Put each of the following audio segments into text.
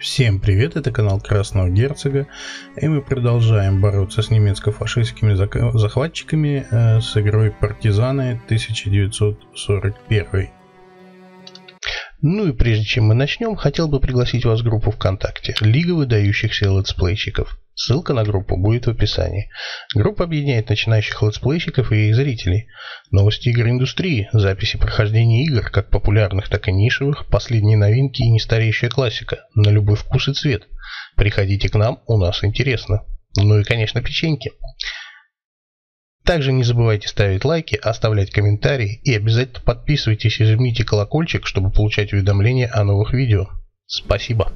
Всем привет, это канал Красного Герцога, и мы продолжаем бороться с немецко-фашистскими захватчиками с игрой «Партизаны 1941». Ну и прежде чем мы начнем, хотел бы пригласить вас в группу ВКонтакте «Лига выдающихся летсплейщиков». Ссылка на группу будет в описании. Группа объединяет начинающих летсплейщиков и их зрителей. Новости игроиндустрии, записи прохождения игр, как популярных, так и нишевых, последние новинки и нестареющая классика, на любой вкус и цвет. Приходите к нам, у нас интересно. Ну и, конечно, печеньки. Также не забывайте ставить лайки, оставлять комментарии и обязательно подписывайтесь и жмите колокольчик, чтобы получать уведомления о новых видео. Спасибо!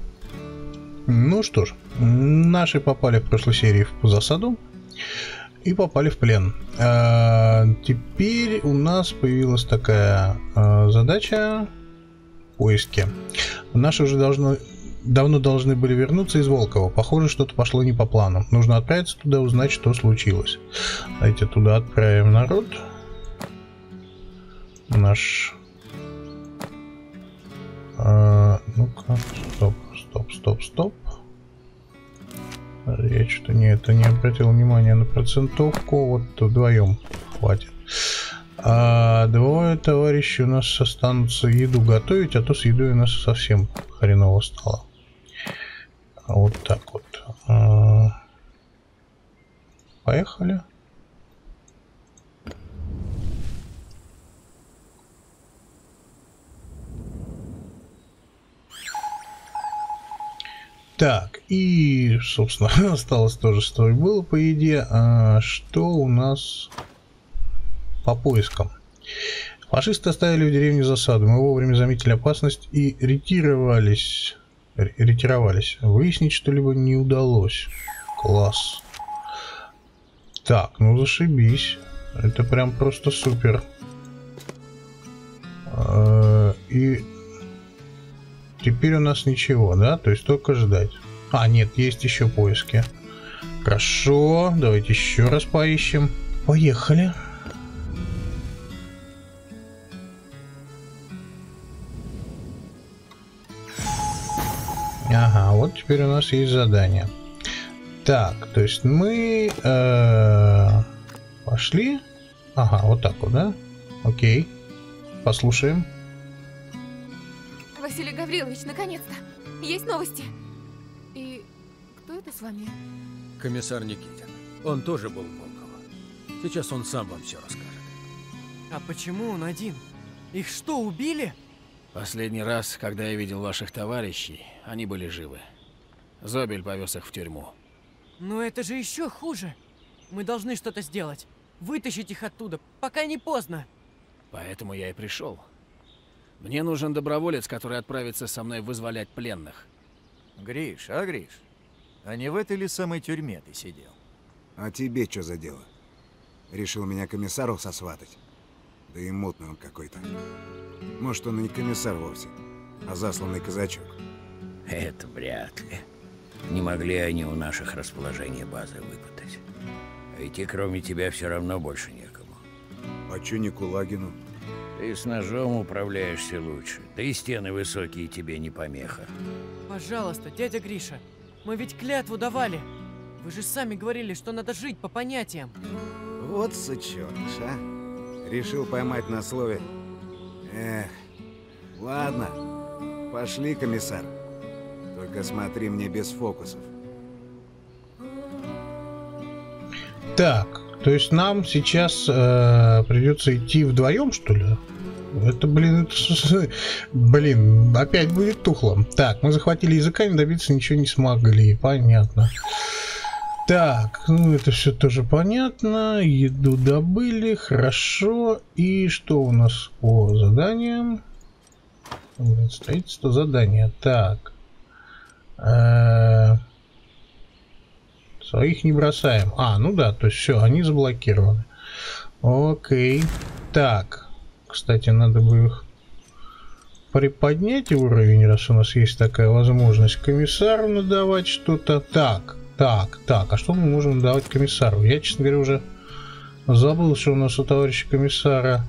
Ну что ж, наши попали в прошлой серии в засаду и попали в плен. Теперь у нас появилась такая задача — поиски. Наши уже давно должны были вернуться из Волкова. Похоже, что-то пошло не по плану. Нужно отправиться туда, узнать, что случилось. Давайте туда отправим народ. Наш... ну-ка, стоп. Я что-то не обратил внимания на процентовку. Вот вдвоем хватит. А двое товарищей у нас останутся еду готовить, а то с едой у нас совсем хреново стало. Вот так вот. Поехали. Так, и, собственно, осталось тоже, что и было по еде. А что у нас по поискам? Фашисты оставили в деревне засаду. Мы вовремя заметили опасность и ретировались. Выяснить что-либо не удалось. Класс. Так, ну зашибись. Это прям просто супер. И... теперь у нас ничего, да? То есть только ждать. А, нет, есть еще поиски. Хорошо, давайте еще раз поищем. Поехали. Ага, вот теперь у нас есть задание. Так, то есть мы пошли. Ага, вот так вот, да? Окей. Послушаем. Василий Гаврилович, наконец-то! Есть новости! И кто это с вами? Комиссар Никитин. Он тоже был в Волково. Сейчас он сам вам все расскажет. А почему он один? Их что, убили? Последний раз, когда я видел ваших товарищей, они были живы. Зобель повез их в тюрьму. Но это же еще хуже. Мы должны что-то сделать. Вытащить их оттуда, пока не поздно. Поэтому я и пришел. Мне нужен доброволец, который отправится со мной вызволять пленных. Гриш, Гриш, а не в этой ли самой тюрьме ты сидел? А тебе что за дело? Решил меня комиссару сосватать? Да и мутный он какой-то. Может, он и не комиссар вовсе, а засланный казачок. Это вряд ли. Не могли они у наших расположения базы выпытать. А идти кроме тебя все равно больше некому. А че не Кулагину? Ты с ножом управляешься лучше. Да и стены высокие тебе не помеха. Пожалуйста, дядя Гриша, мы ведь клятву давали. Вы же сами говорили, что надо жить по понятиям. Вот сучёныш, а? Решил поймать на слове. Эх, ладно, пошли, комиссар. Только смотри мне без фокусов. Так. То есть нам сейчас придется идти вдвоем, что ли? Это, блин, опять будет тухло. Так, мы захватили языками, добиться ничего не смогли. Понятно. Так, ну это все тоже понятно. Еду добыли, хорошо. И что у нас по заданиям? Строительство задания. Так. Своих не бросаем. А, ну да, то есть все, они заблокированы. Окей. Так. Кстати, надо бы их приподнять уровень, раз у нас есть такая возможность. Комиссару надавать что-то. Так. А что мы можем давать комиссару? Я, честно говоря, уже забыл, что у нас у товарища комиссара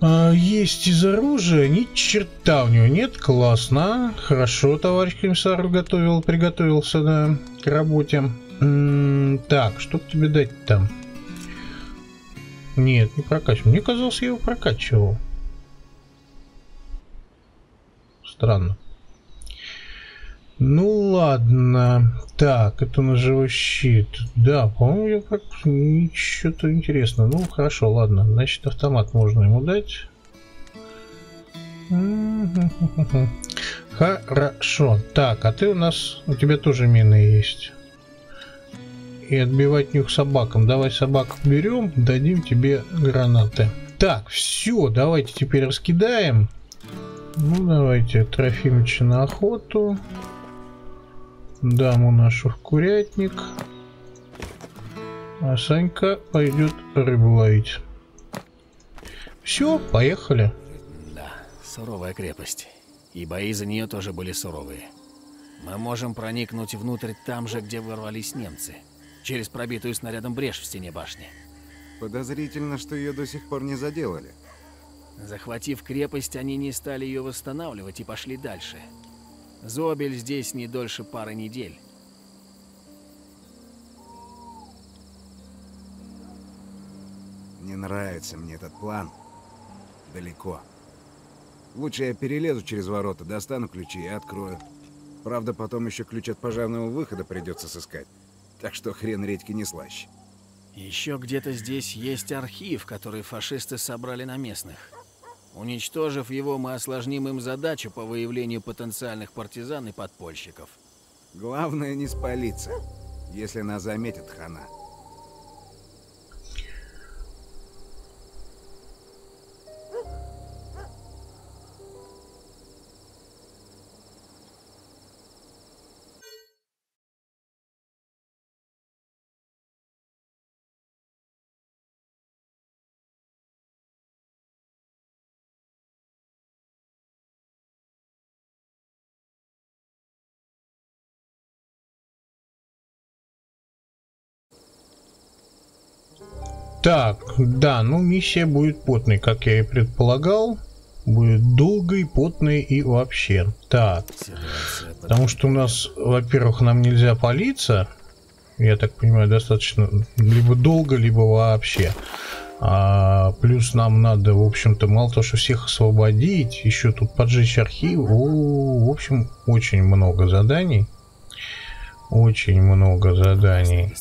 Есть из оружия, ни черта у него нет, классно. Хорошо, товарищ комиссар готовил, приготовился, да, к работе. Так, что тебе дать там? Нет, не прокачивал. Мне казалось, я его прокачивал. Странно. Ну ладно. Так, это ножевой щит. Да, по-моему, я как... Ничего-то интересного. Ну, хорошо, ладно. Значит, автомат можно ему дать. Хорошо. Так, а ты у нас... У тебя тоже мины есть. И отбивать нюх собакам. Давай собак берем, дадим тебе гранаты. Так, все, давайте теперь раскидаем. Ну, давайте Трофимыча на охоту. Даму нашу в курятник. А Санька пойдет рыбу ловить. Все, поехали. Да, суровая крепость. И бои за нее тоже были суровые. Мы можем проникнуть внутрь там же, где ворвались немцы. Через пробитую снарядом брешь в стене башни. Подозрительно, что ее до сих пор не заделали. Захватив крепость, они не стали ее восстанавливать и пошли дальше. Зобель здесь не дольше пары недель. Не нравится мне этот план. Далеко. Лучше я перелезу через ворота, достану ключи и открою. Правда, потом еще ключ от пожарного выхода придется сыскать. Так что хрен редьки не слаще. Еще где-то здесь есть архив, который фашисты собрали на местных. Уничтожив его, мы осложним им задачу по выявлению потенциальных партизан и подпольщиков. Главное не спалиться, если нас заметят, хана. Так, да, ну миссия будет потной, как я и предполагал. Будет долгой, потной и вообще. Так, потому что у нас, во-первых, нам нельзя палиться. Я так понимаю, достаточно либо долго, либо вообще. Плюс нам надо, в общем-то, мало того, что всех освободить, еще тут поджечь архив. В общем, очень много заданий. Очень много заданий.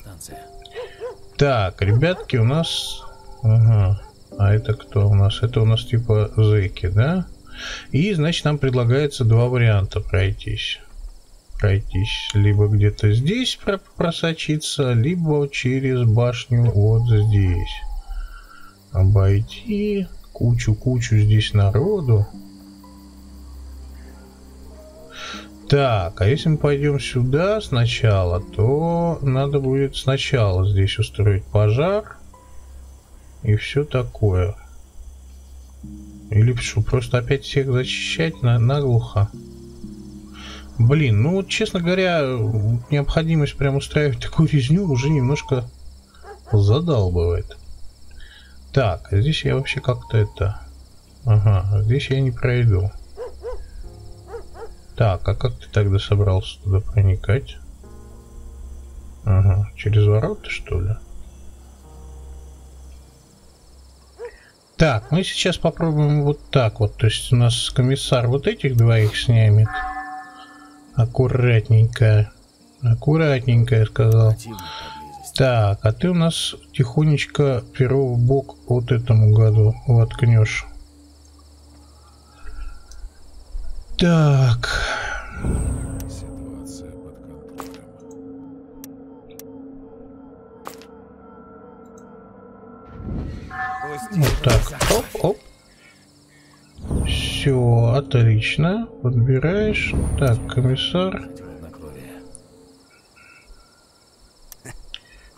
Так, ребятки у нас... Ага. А это кто у нас? Это у нас типа зэки, да? И, значит, нам предлагается два варианта пройтись. Пройтись либо где-то здесь просочиться, либо через башню вот здесь. Обойти кучу-кучу здесь народу. Так, а если мы пойдем сюда сначала, то надо будет сначала здесь устроить пожар и все такое. Или что, просто опять всех зачищать наглухо? Блин, ну вот, честно говоря, необходимость прям устраивать такую резню уже немножко задалбывает. Так, а здесь я вообще как-то это... Ага, здесь я не пройду. Так, а как ты тогда собрался туда проникать? Ага, через ворота, что ли? Так, мы сейчас попробуем вот так вот. То есть у нас комиссар вот этих двоих снимет. Аккуратненько. Аккуратненько, я сказал. Так, а ты у нас тихонечко перо в бок вот этому году воткнешь. Так. Ситуация под контролем. Вот так. Оп, оп. Все, отлично. Подбираешь. Так, комиссар.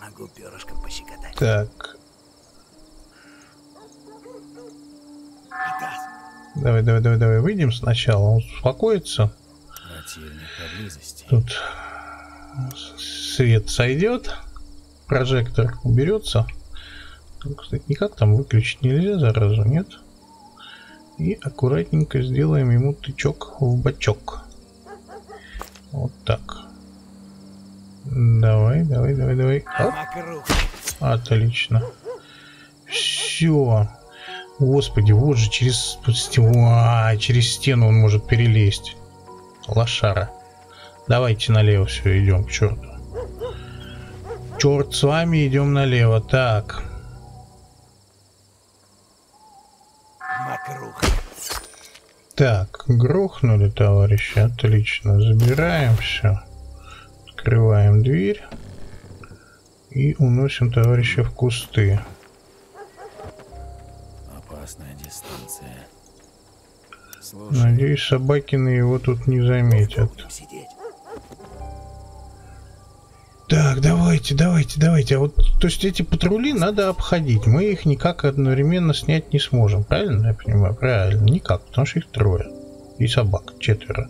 Могу перышком пощекотать. Так. Давай, давай, давай, давай, выйдем сначала, он успокоится. Тут свет сойдет, прожектор уберется. Кстати, никак там выключить нельзя, заразу, нет? и аккуратненько сделаем ему тычок в бочок. Вот так. Давай, давай, давай, давай. Оп. Отлично. Все. Господи, вот же через стену он может перелезть. Лошара. Давайте налево все, идем, к черту. Черт с вами, идем налево. Так. Так, грохнули, товарищи. Отлично. Забираем все. Открываем дверь. И уносим товарища в кусты. Опасная дистанция. Слушай, надеюсь, собакины его тут не заметят. Так, давайте, давайте, давайте. А вот, то есть эти патрули надо обходить. Мы их никак одновременно снять не сможем. Правильно я понимаю? Правильно. Никак, потому что их трое. И собак четверо.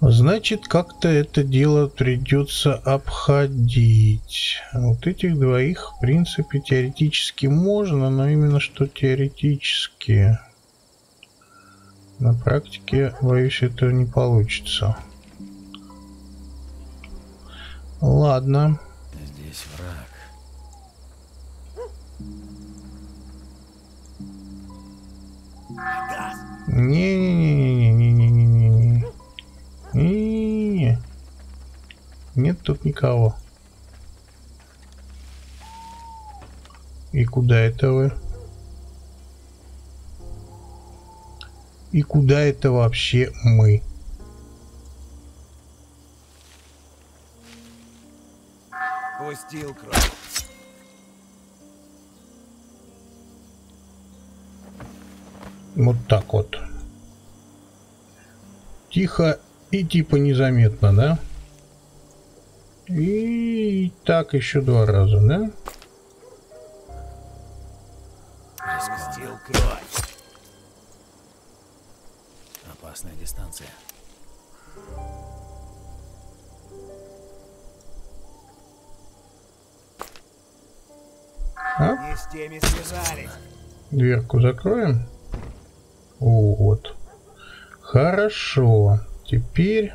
Значит, как-то это дело придется обходить. Вот этих двоих, в принципе, теоретически можно, но именно что теоретически. На практике, боюсь, это не получится. Ладно. Здесь враг. Не-не-не-не-не-не-не-не-не-не-не. Нет тут никого. И куда это вы? И куда это вообще мы? Вот так вот. Тихо и типа незаметно, да? И так еще два раза, да? Опасная дистанция. А? Дверку закроем. Вот. Хорошо. Теперь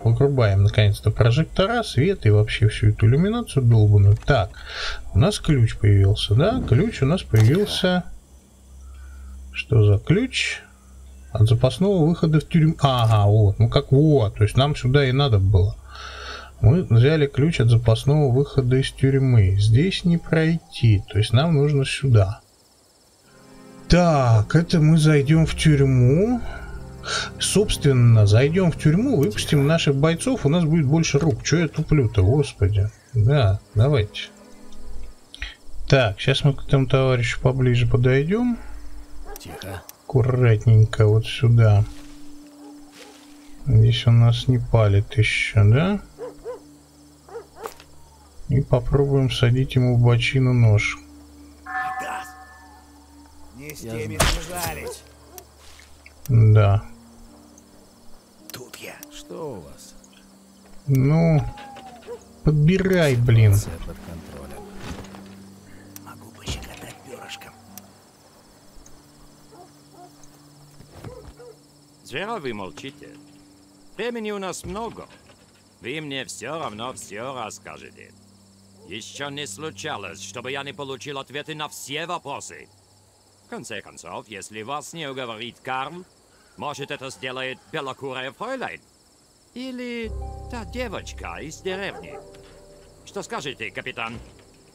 вырубаем наконец-то прожектора, свет и вообще всю эту иллюминацию долбаную. Так, у нас ключ появился, да? Ключ у нас появился. Что за ключ? От запасного выхода в тюрьму. Ага, вот. Ну как вот. То есть нам сюда и надо было. Мы взяли ключ от запасного выхода из тюрьмы. Здесь не пройти. То есть нам нужно сюда. Так, это мы зайдем в тюрьму. Собственно, зайдем в тюрьму, выпустим наших бойцов, у нас будет больше рук. Че я туплю-то, господи. Да, давайте. Так, сейчас мы к этому товарищу поближе подойдем. Тихо. Аккуратненько вот сюда. Здесь он нас не палит еще, да? И попробуем садить ему в бочину нож. Не с теми связались. Да. Тут я. Что у вас? Ну, подбирай, блин. Под контролем. Могу пощекотать перышком. Зря вы молчите. Времени у нас много. Вы мне все равно все расскажете. Еще не случалось, чтобы я не получил ответы на все вопросы. В конце концов, если вас не уговорит Карл, может, это сделает белокурая Фройлайн? Или та девочка из деревни? Что скажете, капитан?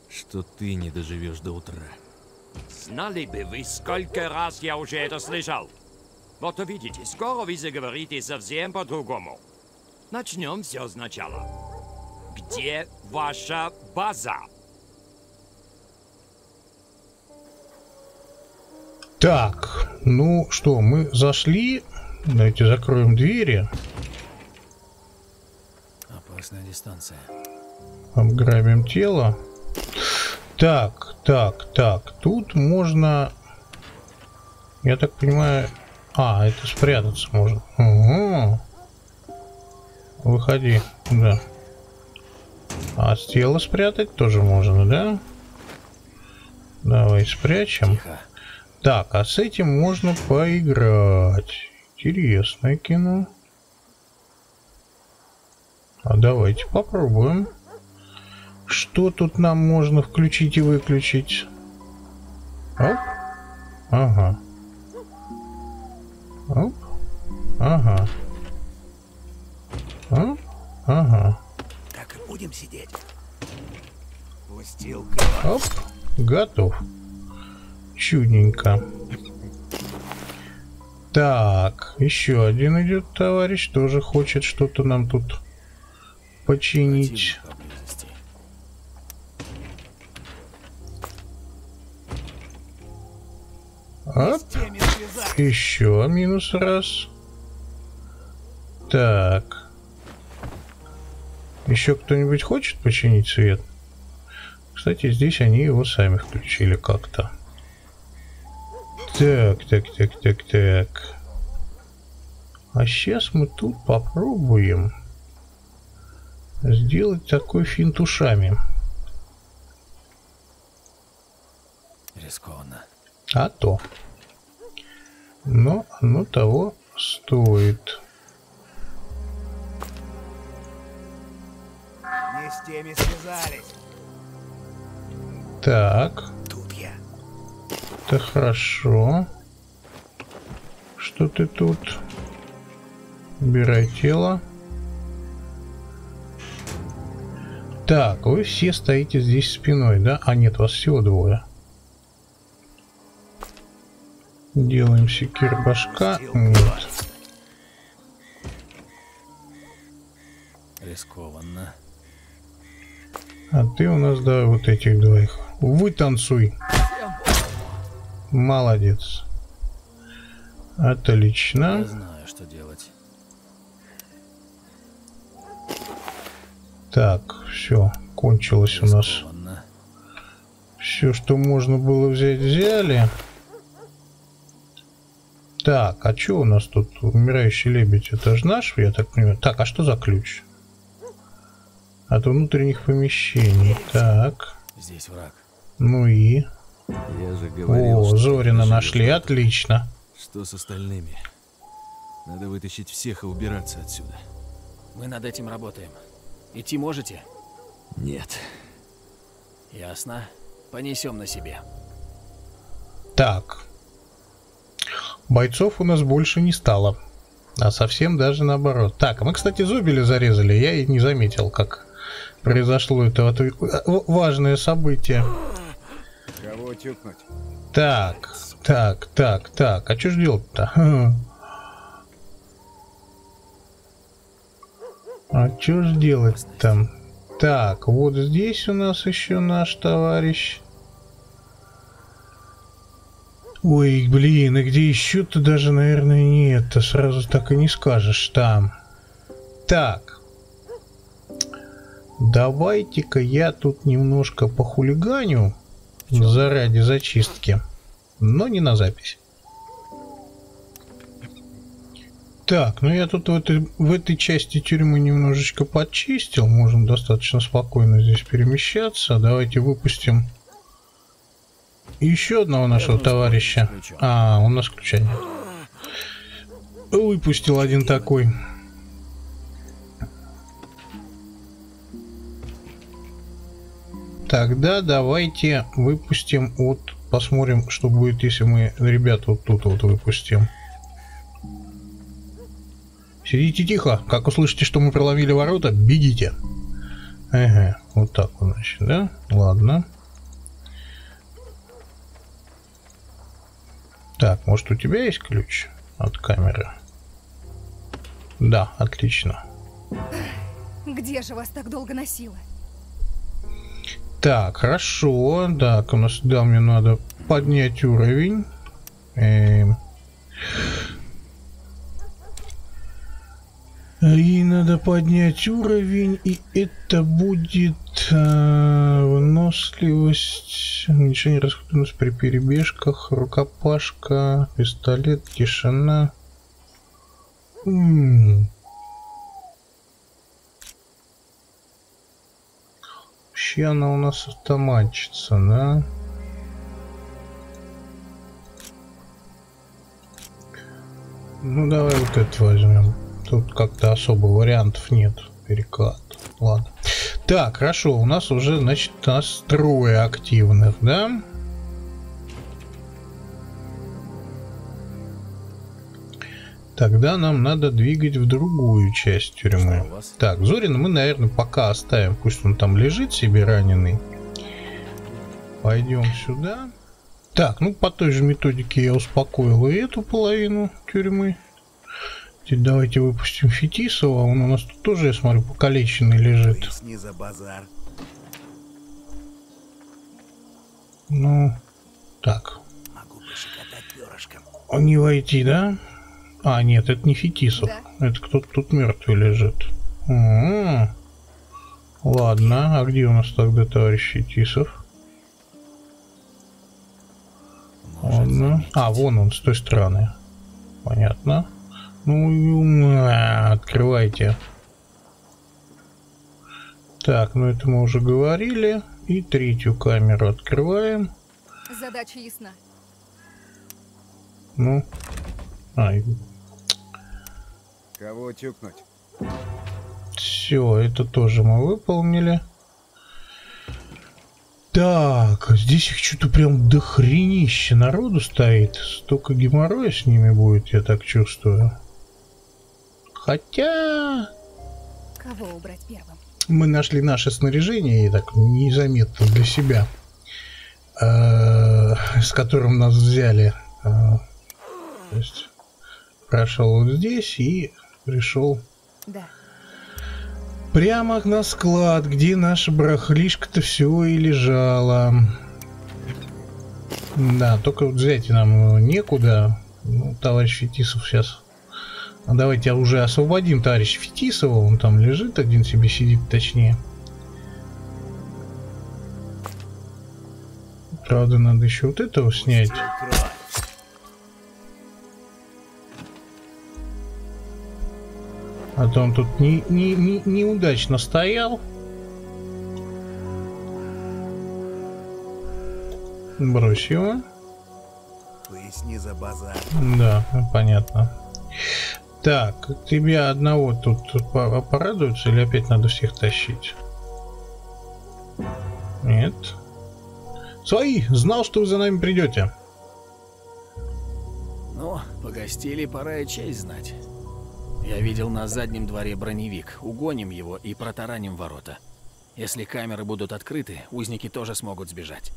Что ты не доживешь до утра. Знали бы вы, сколько раз я уже это слышал. Вот увидите, скоро вы заговорите совсем по-другому. Начнем все сначала. Где ваша база? Так, ну что, мы зашли. Давайте закроем двери. Опасная дистанция. Обграбим тело. Так, так, так. Тут можно... Я так понимаю... А, это спрятаться можно. Угу. Выходи, да. А с тела спрятать тоже можно, да? Давай спрячем. Тихо. Так, а с этим можно поиграть. Интересное кино. А давайте попробуем. Что тут нам можно включить и выключить? Оп. Ага. Оп. Ага. Оп. Ага. Так и будем сидеть. Пустилка. Оп. Готов. Чудненько. Так, еще один идет товарищ, тоже хочет что-то нам тут починить. Оп. Еще минус раз. Так. Еще кто-нибудь хочет починить свет? Кстати, здесь они его сами включили как-то. Так, так, так, так, так. А сейчас мы тут попробуем сделать такой финт ушами. Рискованно. А то. Но оно того стоит. Не с теми связались. Так. Это хорошо. Что ты тут? Убирай тело. Так, вы все стоите здесь спиной, да? А нет, вас всего двое. Делаем секир башка. Нет. Рискованно. А ты у нас, да, вот этих двоих. Вытанцуй. Молодец. Отлично. Я знаю, что делать. Так, все, кончилось у нас. Все, что можно было взять, взяли. Так, а что у нас тут? Умирающий лебедь, это же наш, я так понимаю. Так, а что за ключ? От внутренних помещений. Так. Здесь враг. Ну и... Я же говорил, о, Зорина нашли, живет. Отлично. Что с остальными? Надо вытащить всех и убираться отсюда. Мы над этим работаем. Идти можете? Нет. Ясно. Понесем на себе. Так. Бойцов у нас больше не стало. А совсем даже наоборот. Так, мы, кстати, Зобеля зарезали. Я и не заметил, как произошло это важное событие. Кого тюкнуть? Так, так, так, так. А что ж делать-то? А что ж делать там? Так, вот здесь у нас еще наш товарищ. Ой, блин, и где еще-то даже, наверное, нет. Ты сразу так и не скажешь там. Так. Давайте-ка я тут немножко похулиганю. Заради зачистки, но не на запись. Так, ну я тут в этой части тюрьмы немножечко подчистил. Можем достаточно спокойно здесь перемещаться. Давайте выпустим еще одного нашего товарища. А, у нас ключа нет. Выпустил один такой. Тогда давайте выпустим вот, посмотрим, что будет, если мы ребят вот тут вот выпустим. Сидите тихо, как услышите, что мы проломили ворота, бегите. Ага, вот так вот, значит, да? Ладно. Так, может, у тебя есть ключ от камеры? Да, отлично. Где же вас так долго носило? Так, хорошо. Так, у нас, да, мне надо поднять уровень. И надо поднять уровень, и это будет выносливость, уменьшение расходности при перебежках, рукопашка, пистолет, тишина. Вообще она у нас автоматчица, да? Ну давай вот это возьмем. Тут как-то особо вариантов нет. Переклад. Ладно. Так, хорошо. У нас уже, значит, у нас трое активных, да? Тогда нам надо двигать в другую часть тюрьмы. Так, Зорина мы, наверное, пока оставим. Пусть он там лежит себе раненый. Пойдем сюда. Так, ну по той же методике я успокоил и эту половину тюрьмы. Теперь давайте выпустим Фетисова. Он у нас тут тоже, я смотрю, покалеченный лежит. Поясни за базар. Ну, так. Могу пощекотать перышком. Не войти, да? А, нет, это не Фетисов. Да. Это кто-то тут мертвый лежит. М-м-м. Ладно, а где у нас тогда товарищ Фетисов? Ладно. А, вон он, с той стороны. Понятно. Ну, открывайте. Так, ну это мы уже говорили. И третью камеру открываем. Задача ясна. Ну... Ай. Кого тюкнуть? Все, это тоже мы выполнили. Так, здесь их что-то прям дохренище народу стоит. Столько геморроя с ними будет, я так чувствую. Хотя... Кого убрать первым? Мы нашли наше снаряжение, и так незаметно для себя, с которым нас взяли. То есть... Прошел вот здесь и пришел, да, прямо на склад, где наша барахлишка-то все и лежала. Да, только вот взять нам некуда. Ну, товарищ Фетисов сейчас... А давайте уже освободим товарища Фетисова. Он там лежит, один себе сидит, точнее. Правда, надо еще вот этого снять. А то он тут неудачно стоял. Брось его. Поясни за базар. Да, понятно. Так, тебя одного тут порадуется или опять надо всех тащить? Нет. Свои! Знал, что вы за нами придете. Ну, погостили, пора и честь знать. Я видел на заднем дворе броневик. Угоним его и протараним ворота. Если камеры будут открыты, узники тоже смогут сбежать.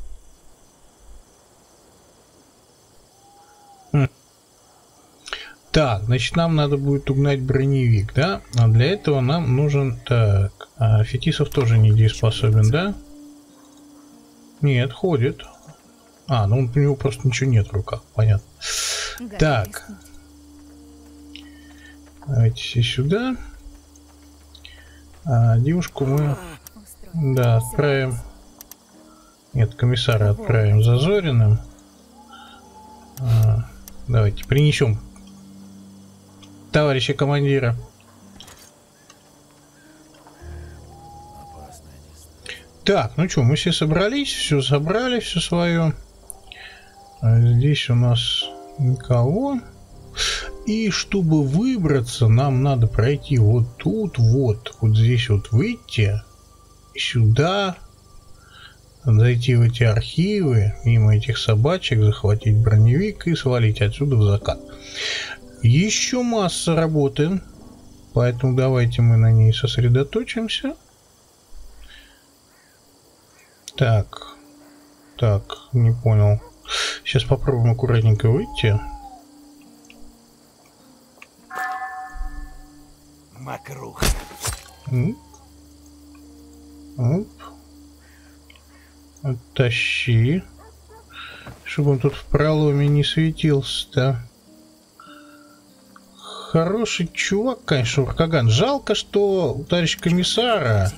Так, значит, нам надо будет угнать броневик, да? А для этого нам нужен... Так, а Фетисов тоже недееспособен, да? Нет, ходит. А, ну у него просто ничего нет в руках, понятно. Так... Давайте все сюда. А девушку мы, да, отправим. Нет, комиссара отправим за Зориным. А, давайте принесем товарища командира. Так, ну что, мы все собрались, все забрали, все свое. А здесь у нас никого. И чтобы выбраться, нам надо пройти вот тут, вот здесь вот выйти, сюда, зайти в эти архивы, мимо этих собачек, захватить броневик и свалить отсюда в закат. Еще масса работы, поэтому давайте мы на ней сосредоточимся. Так, не понял. Сейчас попробуем аккуратненько выйти. Макруха. Оп. Оттащи. Чтобы он тут в проломе не светился-то. Хороший чувак, конечно, Рокаган. Жалко, что у товарища комиссара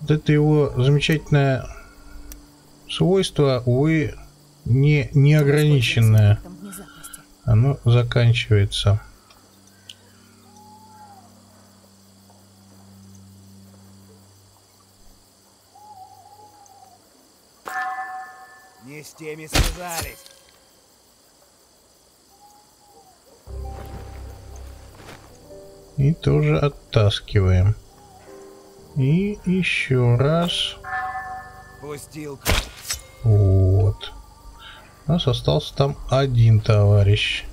вот это его замечательное свойство, увы, неограниченное. Оно заканчивается. С теми связались. И тоже оттаскиваем. И еще раз. Вот. У нас остался там один товарищ.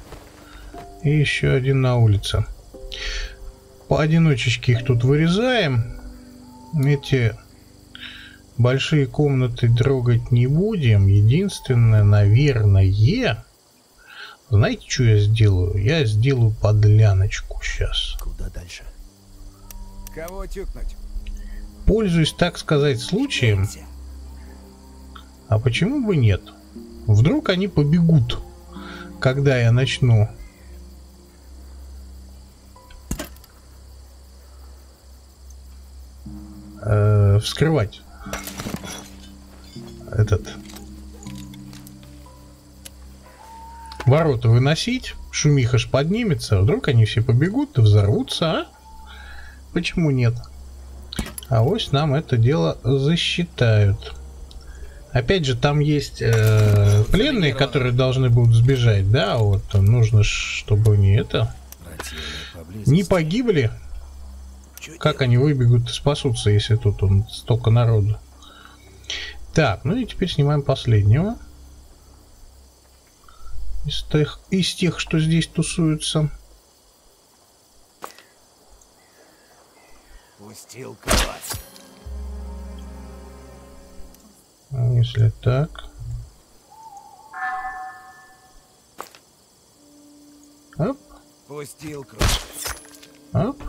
И еще один на улице. Поодиночечке их тут вырезаем. Эти большие комнаты трогать не будем. Единственное, наверное... Знаете, что я сделаю? Я сделаю подляночку сейчас. Куда дальше? Кого тюкнуть? Пользуюсь, так сказать, случаем. А почему бы нет? Вдруг они побегут, когда я начну. Вскрывать. Этот... Ворота выносить, шумиха ж поднимется, вдруг они все побегут и взорвутся, а? Почему нет? А ось нам это дело засчитают. Опять же, там есть пленные, которые должны будут сбежать, да, вот, нужно, чтобы они это... Не погибли. Как они выбегут и спасутся, если тут столько народу? Так, ну и теперь снимаем последнего. Из тех, что здесь тусуются. Если так. Оп. Оп.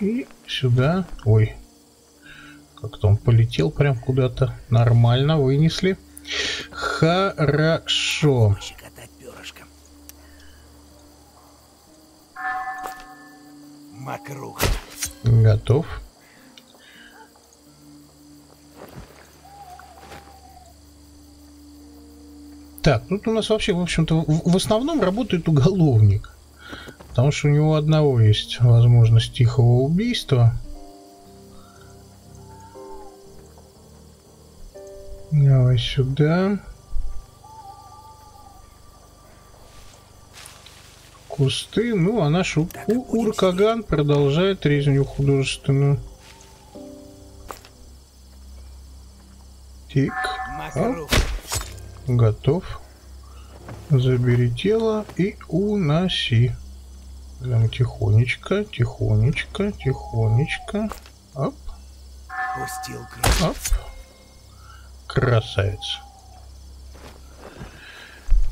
И сюда. Ой. Как-то он полетел прям куда-то. Нормально вынесли. Хорошо. Готов. Так, тут у нас вообще, в общем-то, в основном работает уголовник. Потому что у него одного есть возможность тихого убийства. Давай сюда. Кусты. Ну, а наш Уркаган продолжает резню художественную. Тик. Оп. Готов. Забери тело и уноси. Прям тихонечко, тихонечко, тихонечко. Оп. Оп. Красавец.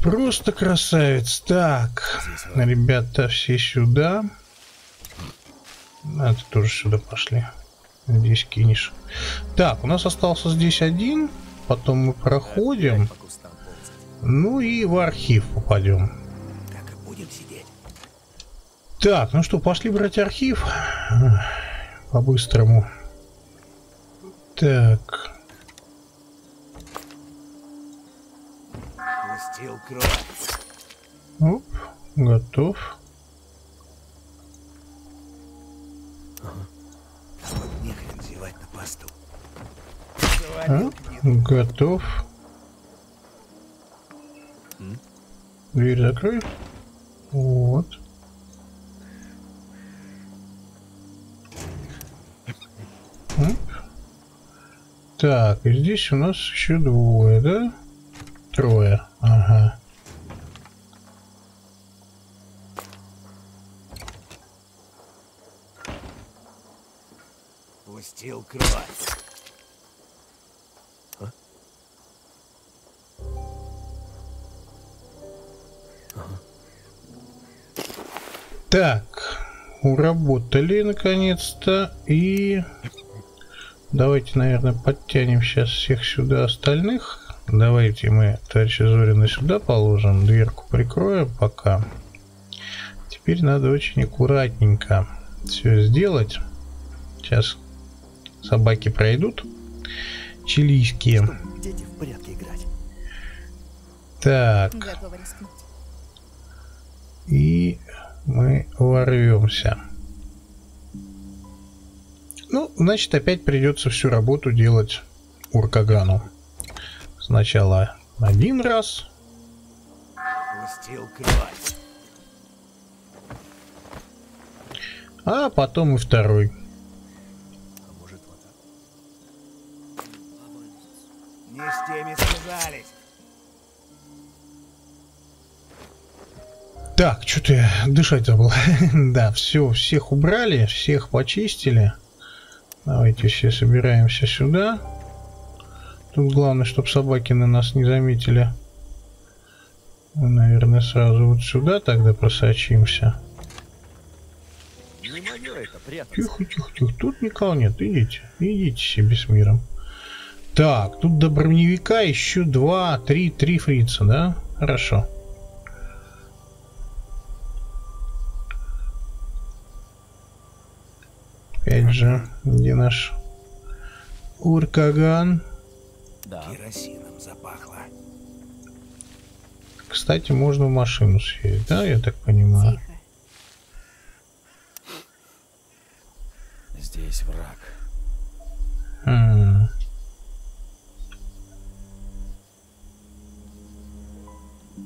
Просто красавец. Так, ребята, все сюда. А, ты тоже сюда пошли. Здесь кинешь. Так, у нас остался здесь один. Потом мы проходим. Ну и в архив попадем. Так, ну что, пошли брать архив. По-быстрому. Так. Оп, готов. Оп, готов. Дверь закрой. Вот. Оп. Так, и здесь у нас еще двое, да? Трое. Ага. Пустил кровь. А? Ага. Так, уработали наконец-то. И давайте, наверное, подтянем сейчас всех сюда остальных. Давайте мы товарища Зорина сюда положим, дверку прикроем пока. Теперь надо очень аккуратненько все сделать. Сейчас собаки пройдут, чилийские. Дети в порядке играть. Так. И мы ворвемся. Ну, значит, опять придется всю работу делать Уркагану. Сначала один раз. а потом и второй. Не с теми связались. Так, что-то я дышать забыл. Да, все, всех убрали, всех почистили. Давайте все собираемся сюда. Тут главное, чтобы собаки на нас не заметили. Мы, наверное, сразу вот сюда тогда просочимся. Тихо, тихо, тихо. Тут никого нет. Идите. Идите себе с миром. Так, тут до броневика еще 2, 3 фрица, да? Хорошо. Опять же, где наш Уркаган? Да. Керосином запахло. Кстати, можно в машину съездить, да, я так понимаю? Тихо. Здесь враг.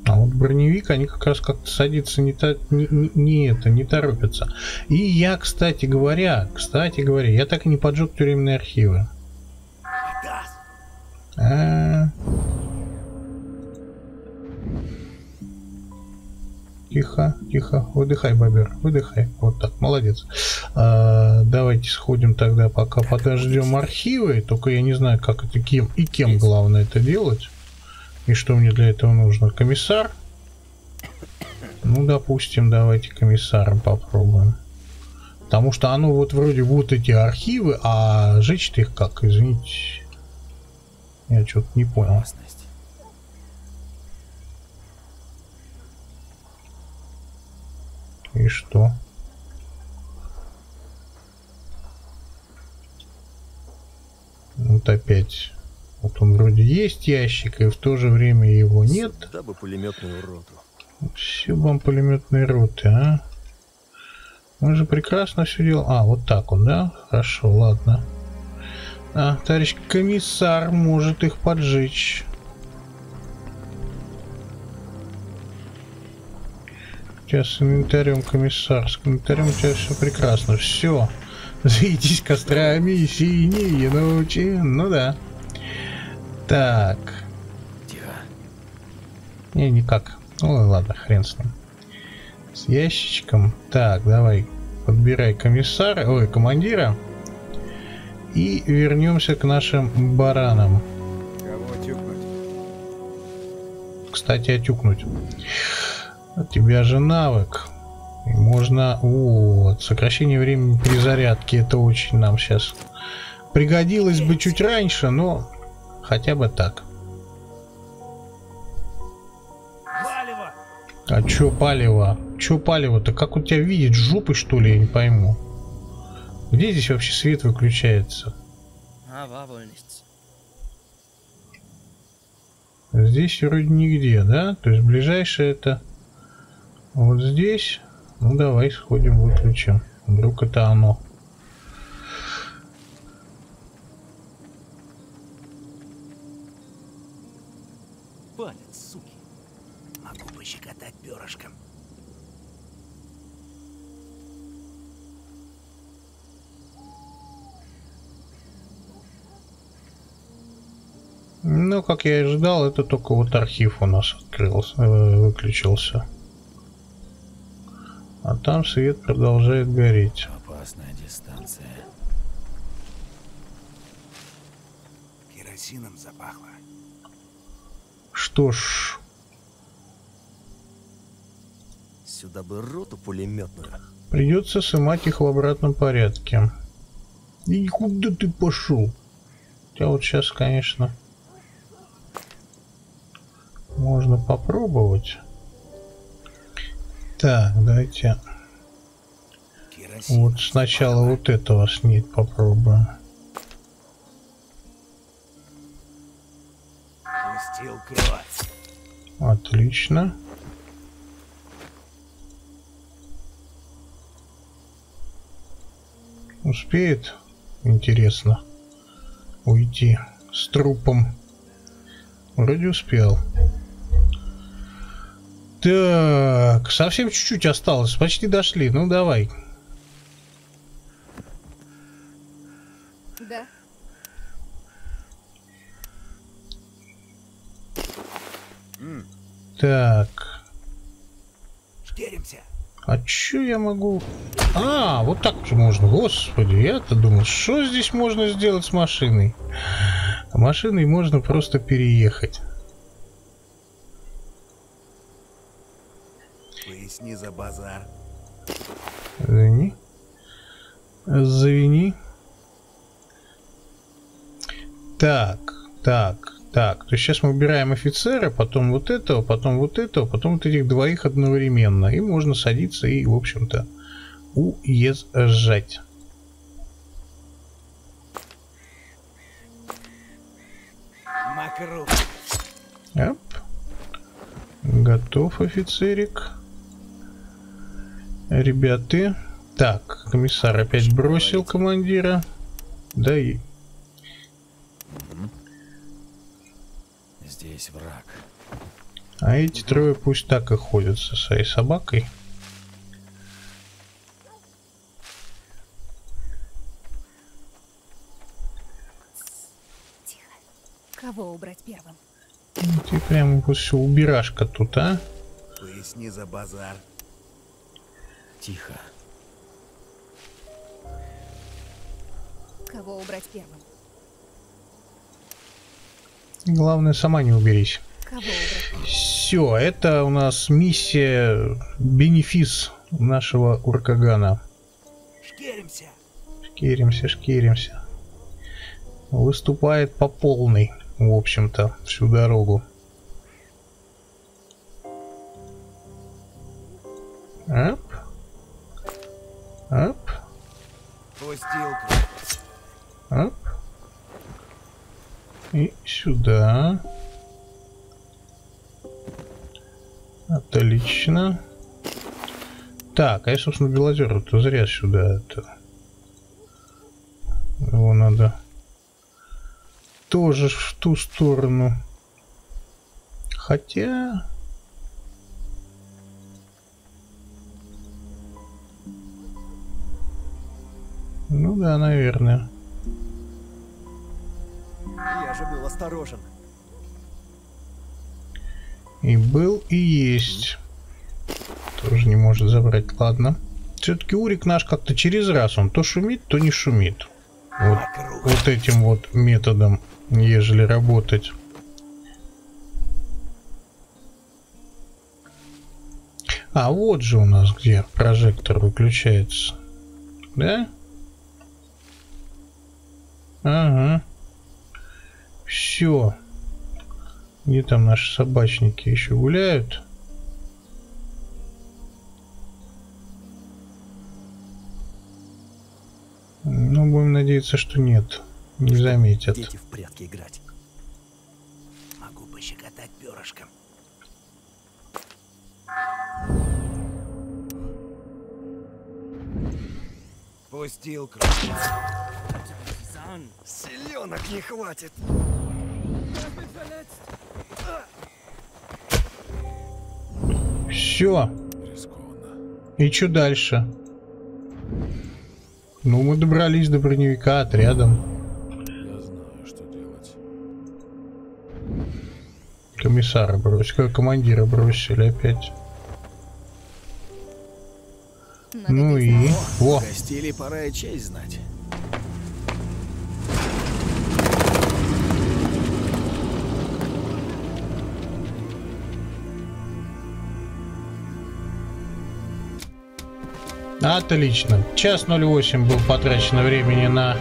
А вот броневик, они как раз как-то садятся, не торопятся. И я, кстати говоря, я так и не поджег тюремные архивы. Тихо, тихо, выдыхай, бобер, выдыхай. Вот так, молодец. Давайте сходим тогда, пока подождем архивы. Только я не знаю, как это, кем главное это делать. И что мне для этого нужно? Комиссар? Ну, допустим, давайте комиссаром попробуем. Потому что оно вот вроде вот эти архивы, а жечь-то их как? Извините. Я что-то не понял. И что? Вот опять... Вот он вроде есть ящик, и в то же время его нет. Сюда бы пулеметную роту. Все вам пулеметные роты, а? Он же прекрасно все делал. А, вот так он, да? Хорошо, ладно. А, товарищ комиссар может их поджечь. Сейчас с инвентарем, комиссар. С инвентарем у тебя все прекрасно. Все. Заедись кострами синие ночи. Ну да. Так. Тихо. Не, никак. Ну ладно, хрен с ним. С ящичком. Так, давай, подбирай комиссара, ой, командира. И вернемся к нашим баранам. Кого отюкнуть? Кстати, отюкнуть. У тебя же навык. Можно... Вот, сокращение времени перезарядки. Это очень нам сейчас пригодилось бы чуть раньше, но... Хотя бы так. Палево. А чё палево? Чё палево-то? Как у тебя видит? Жопы, что ли? Я не пойму. Где здесь вообще свет выключается? Здесь вроде нигде, да? То есть ближайшее это вот здесь. Ну давай сходим, выключим. Вдруг это оно. Ну, как я и ожидал, это только вот архив у нас открылся, выключился. А там свет продолжает гореть. Опасная дистанция. Керосином запахло. Что ж. Сюда бы роту пулеметную. Придется снимать их в обратном порядке. И куда ты пошел? Хотя вот сейчас, конечно... Можно попробовать. Так, давайте вот сначала вот этого снить попробуем. Отлично. Успеет, интересно, уйти с трупом. Вроде успел. Так, совсем чуть-чуть осталось, почти дошли, ну давай. Да. Так. Теремся. А чё я могу? А, вот так же можно. Господи, я-то думал, что здесь можно сделать с машиной? А машиной можно просто переехать. Поясни за базар. Извини. Завини. Так, так, так. То есть сейчас мы убираем офицера, потом вот этого, потом вот этого, потом вот этих двоих одновременно. И можно садиться и, в общем-то, уезжать. Макру. Оп. Готов, офицерик. Ребята. Так, комиссар опять бросил командира. Да и... Здесь враг. А эти трое пусть так и ходят со своей собакой. Тихо. Кого убрать первым? Ты прям все убирашка тут, а? Поясни за базар. Тихо. Кого убрать первым? Главное, сама не уберись. Все, это у нас миссия бенефис нашего Уркагана. Шкеримся. Шкеримся, шкеримся. Выступает по полной, в общем-то, всю дорогу. Оп. Оп. Оп. И сюда. Отлично. Так, а я, собственно, Белозеру-то зря сюда. Это... Его надо тоже в ту сторону. Хотя... Ну да, наверное. Я же был осторожен. И был, и есть. Тоже не может забрать. Ладно. Все-таки Урик наш как-то через раз. Он то шумит, то не шумит. Вот, вот этим вот методом, ежели работать. А вот же у нас где прожектор выключается. Да? Ага. Все. Где там наши собачники еще гуляют? Ну, будем надеяться, что нет. Не заметят. Дети в прятки играть. Могу пощекотать перышком. Пустил кровь. Селенок не хватит. Все. И что дальше? Ну, мы добрались до броневика отрядом. Я знаю, что делать. Комиссара бросили, командира бросили опять. Надо ну и... О! Гостили, пора и честь знать. Отлично. Час 08 был потрачено времени на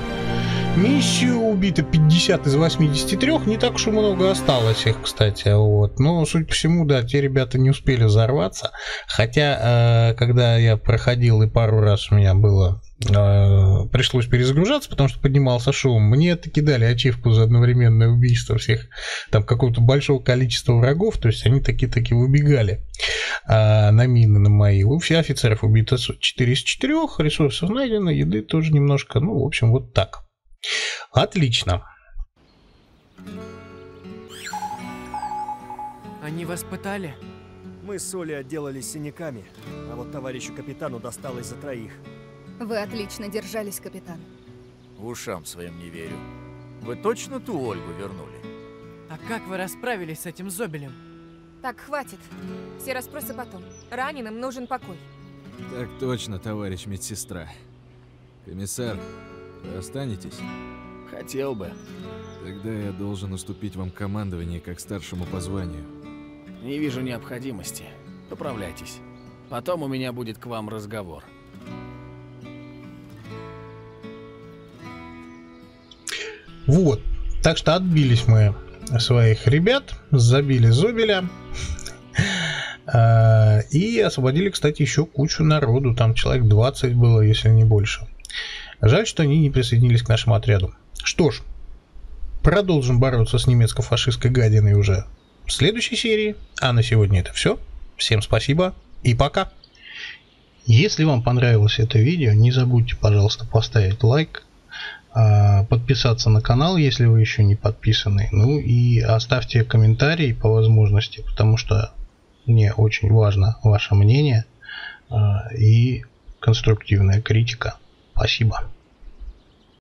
миссию. Убито 50 из 83. Не так уж и много осталось их, кстати. Вот. Но, судя по всему, да, те ребята не успели взорваться. Хотя, когда я проходил и пару раз у меня было... пришлось перезагружаться, потому что поднимался шум. Мне таки дали ачивку за одновременное убийство всех, там, какого-то большого количества врагов, то есть они таки выбегали на мины, на мои. Все офицеров убито 4 из 4, ресурсов найдено, еды тоже немножко, ну, в общем, вот так. Отлично. Они вас пытали? Мы с Олей отделались синяками, а вот товарищу капитану досталось за троих. Вы отлично держались, капитан. Ушам своим не верю. Вы точно ту Ольгу вернули? А как вы расправились с этим Зобелем? Так, хватит. Все расспросы потом. Раненым нужен покой. Так точно, товарищ медсестра. Комиссар, вы останетесь? Хотел бы. Тогда я должен уступить вам командование как старшему по званию. Не вижу необходимости. Поправляйтесь. Потом у меня будет к вам разговор. Вот. Так что отбились мы своих ребят, забили Зобеля. И освободили, кстати, еще кучу народу. Там человек 20 было, если не больше. Жаль, что они не присоединились к нашему отряду. Что ж, продолжим бороться с немецко-фашистской гадиной уже в следующей серии. А на сегодня это все. Всем спасибо и пока. Если вам понравилось это видео, не забудьте, пожалуйста, поставить лайк, подписаться на канал, если вы еще не подписаны. Ну и оставьте комментарии по возможности, потому что мне очень важно ваше мнение и конструктивная критика. Спасибо.